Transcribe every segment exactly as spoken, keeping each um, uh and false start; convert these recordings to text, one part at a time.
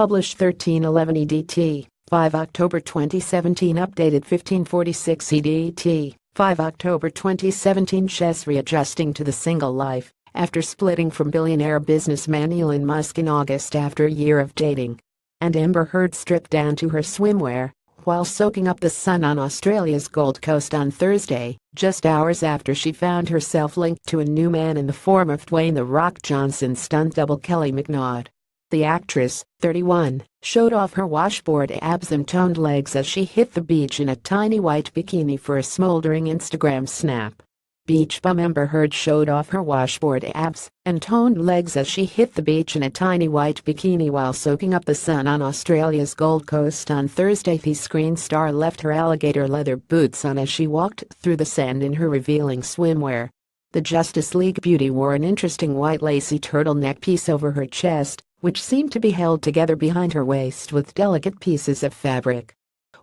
published thirteen eleven E D T, five October twenty seventeen, updated fifteen forty-six E D T, five October twenty seventeen. Chess readjusting to the single life after splitting from billionaire businessman Elon Musk in August after a year of dating. And Amber Heard stripped down to her swimwear while soaking up the sun on Australia's Gold Coast on Thursday, just hours after she found herself linked to a new man in the form of Dwayne the Rock Johnson's stunt double Kelly McNaught. The actress, thirty-one, showed off her washboard abs and toned legs as she hit the beach in a tiny white bikini for a smoldering Instagram snap. Beach bum Amber Heard showed off her washboard abs and toned legs as she hit the beach in a tiny white bikini while soaking up the sun on Australia's Gold Coast on Thursday. The screen star left her alligator leather boots on as she walked through the sand in her revealing swimwear. The Justice League beauty wore an interesting white lacy turtleneck piece over her chest, which seemed to be held together behind her waist with delicate pieces of fabric.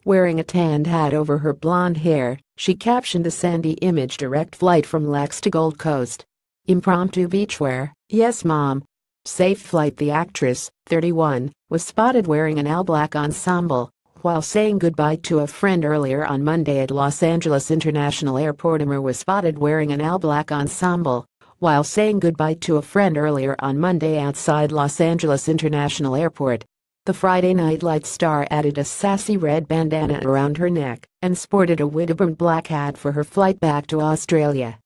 Wearing a tanned hat over her blonde hair, she captioned the sandy image: direct flight from L A X to Gold Coast. Impromptu beachwear, yes mom. Safe flight. The actress, thirty-one, was spotted wearing an all-black ensemble while saying goodbye to a friend earlier on Monday at Los Angeles International Airport. Amber was spotted wearing an all-black ensemble while saying goodbye to a friend earlier on Monday outside Los Angeles International Airport. The Friday Night Lights star added a sassy red bandana around her neck and sported a windburned black hat for her flight back to Australia.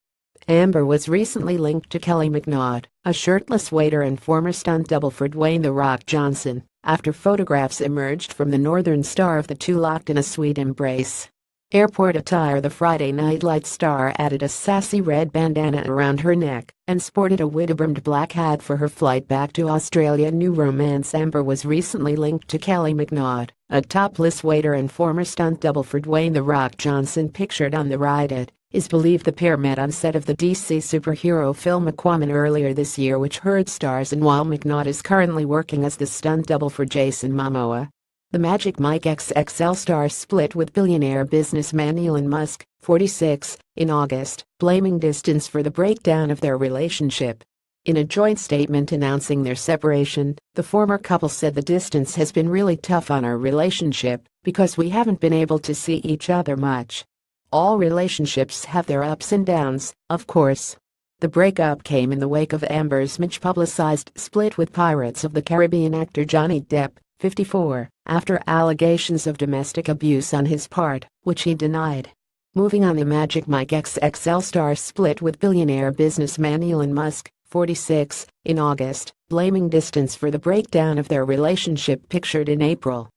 Amber was recently linked to Kelly McNaught, a shirtless waiter and former stunt double for Dwayne the Rock Johnson, after photographs emerged from the Northern Star of the two locked in a sweet embrace. Airport attire. The Friday Night Lights star added a sassy red bandana around her neck and sported a windburned black hat for her flight back to Australia. New romance. Amber was recently linked to Kelly McNaught, a topless waiter and former stunt double for Dwayne the Rock Johnson, pictured on the ride. It is believed the pair met on set of the D C superhero film Aquaman earlier this year, which Heard stars in, while McNaught is currently working as the stunt double for Jason Momoa. The Magic Mike X X L star split with billionaire businessman Elon Musk, forty-six, in August, blaming distance for the breakdown of their relationship. In a joint statement announcing their separation, the former couple said, "The distance has been really tough on our relationship because we haven't been able to see each other much. All relationships have their ups and downs, of course." The breakup came in the wake of Amber's much-publicized split with Pirates of the Caribbean actor Johnny Depp, fifty-four, after allegations of domestic abuse on his part, which he denied. Moving on, the Magic Mike X X L star split with billionaire businessman Elon Musk, forty-six, in August, blaming distance for the breakdown of their relationship, pictured in April.